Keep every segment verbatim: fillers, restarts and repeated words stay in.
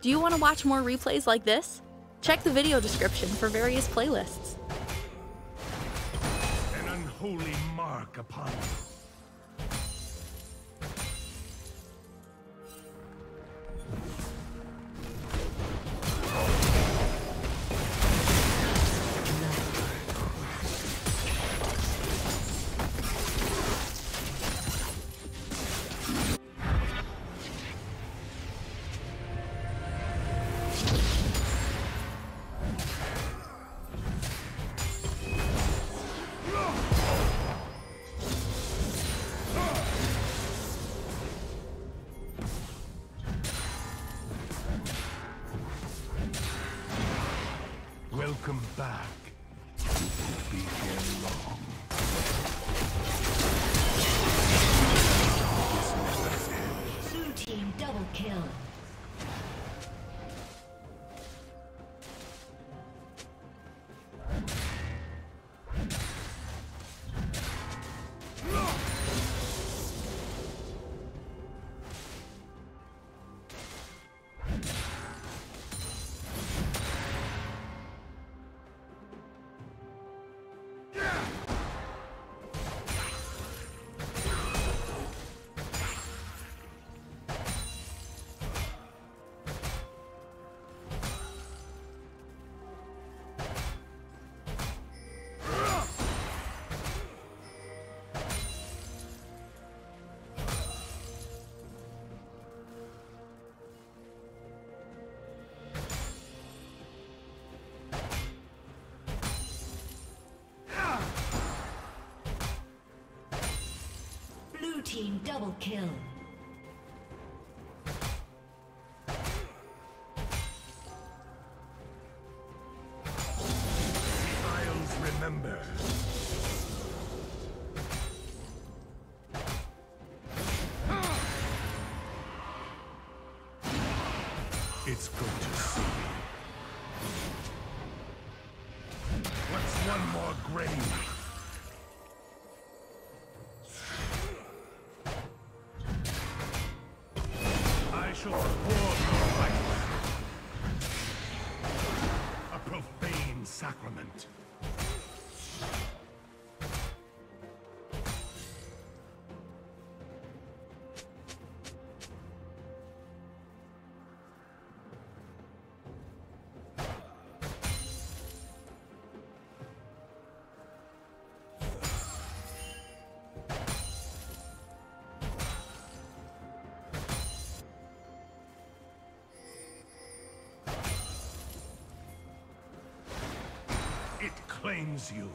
Do you want to watch more replays like this? Check the video description for various playlists. An unholy mark upon you. Welcome back. You won't be here long. Blue team double kill. Team double kill. Trials remember. It's good to see you. What's one more grave? A profane sacrament. It claims you.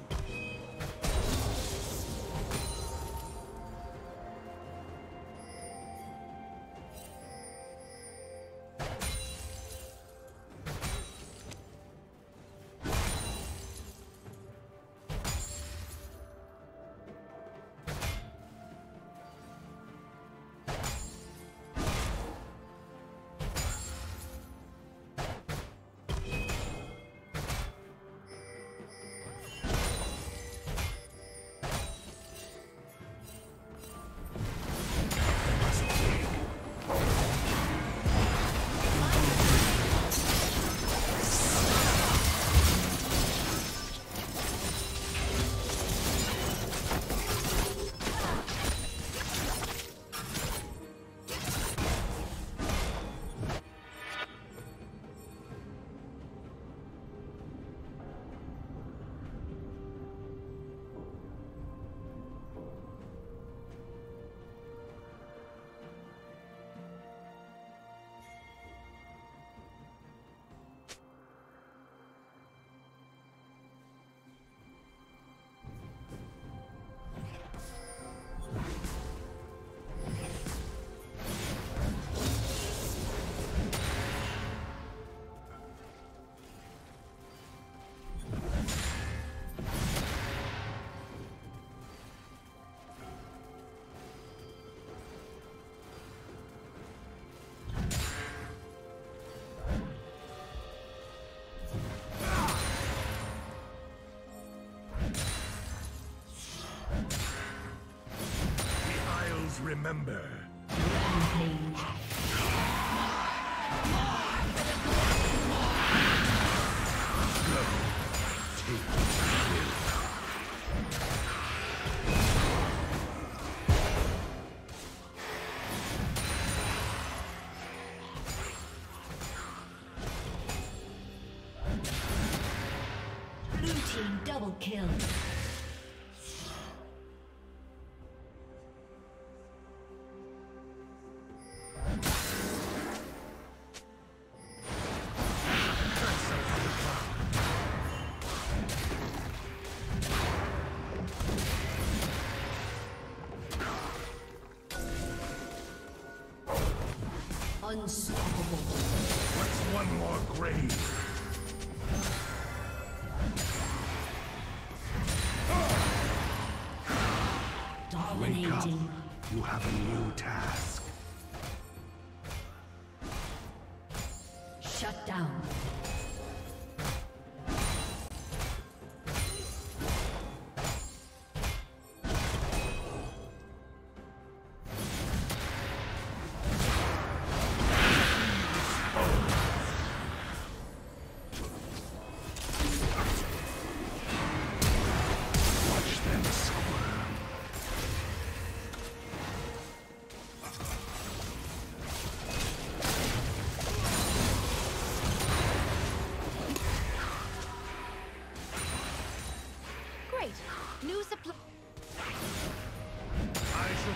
Remember. Double kill. Unstoppable. What's one more grave? Wake up. You have a new task. Shut down.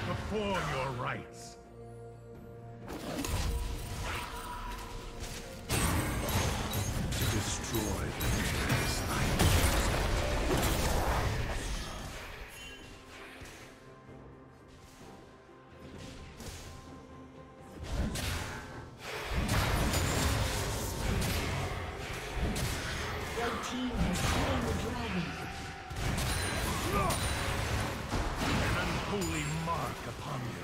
Perform your rights. To destroy the nations I choose. Your team has slain the dragon. Holy mark upon you.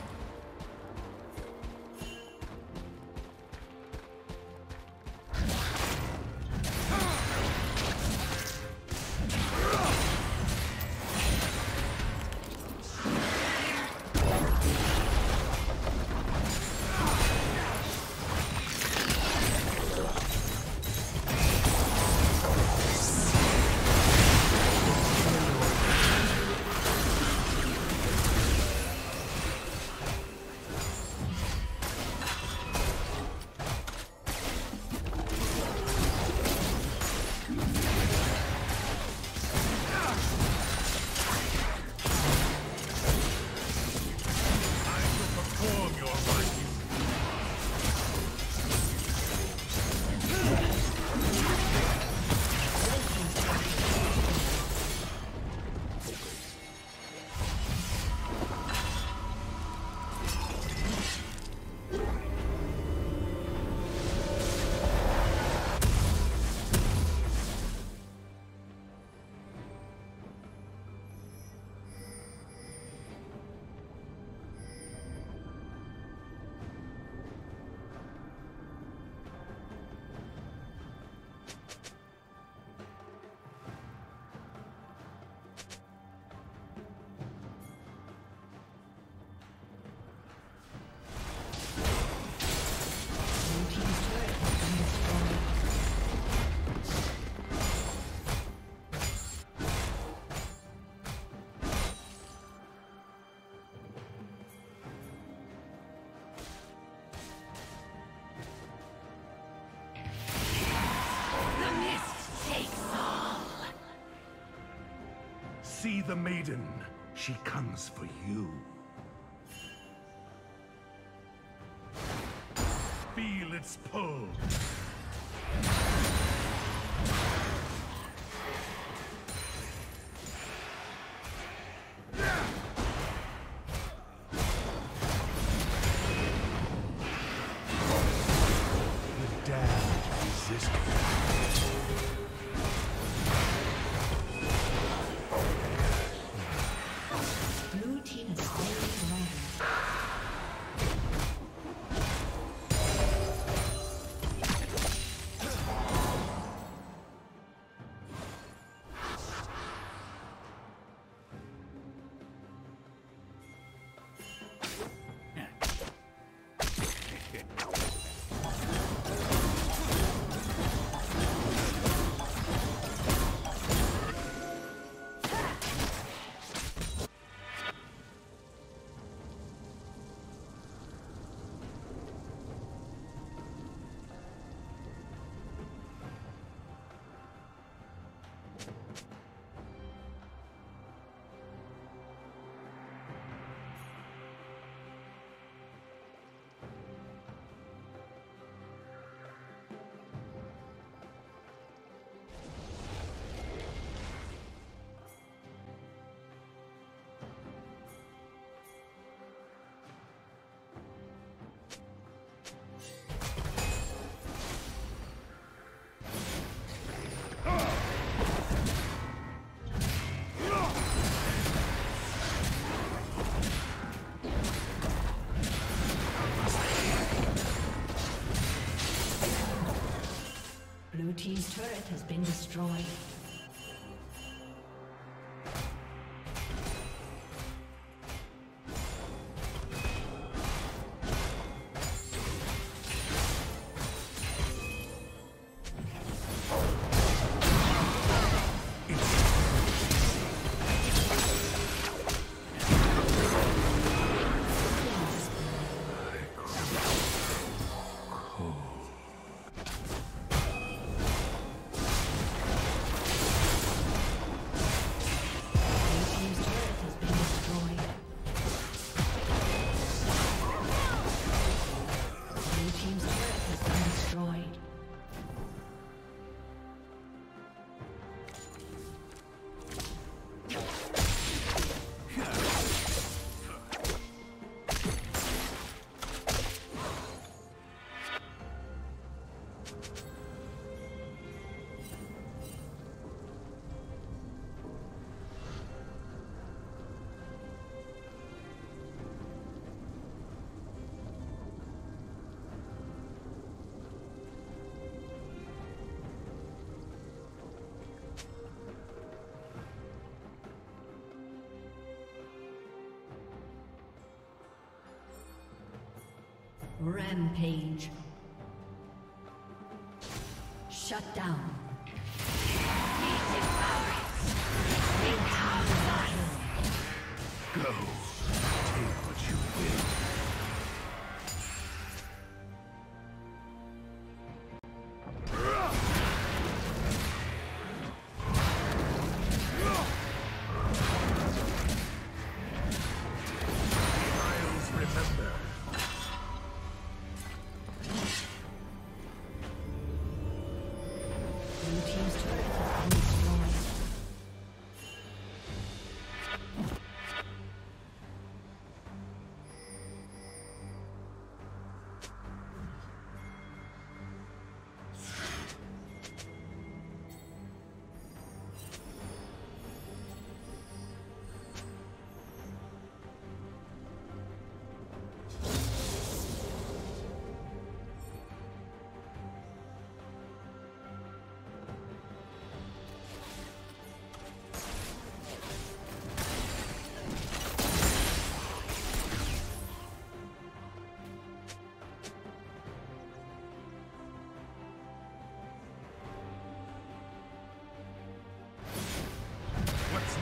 see the maiden. She comes for you. Feel its pull. Blue team's turret has been destroyed. Rampage. Shut down. Go. Take what you will.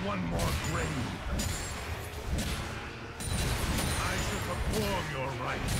One more grave. I shall perform your rites.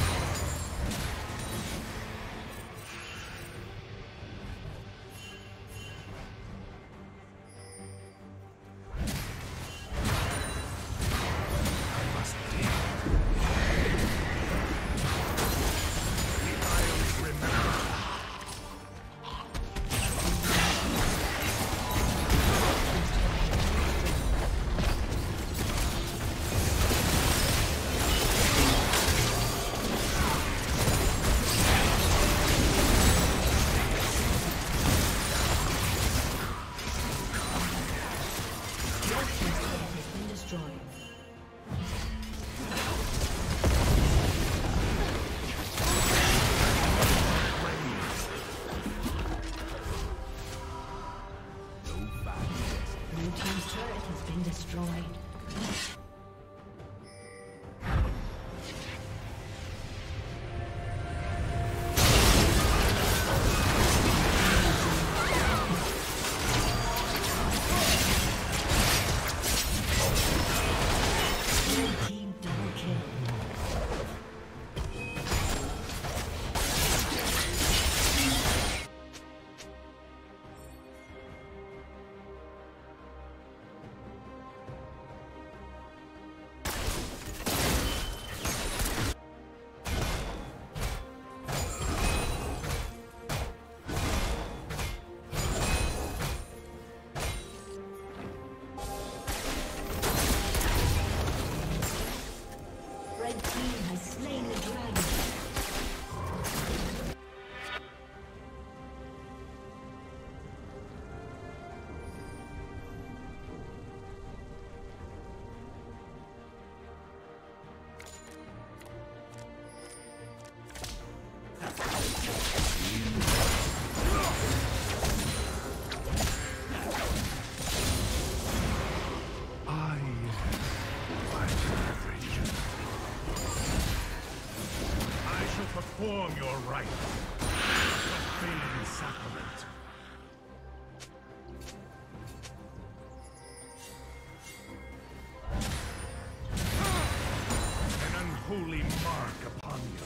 perform your rite, fulfilling sacrament. An unholy mark upon you.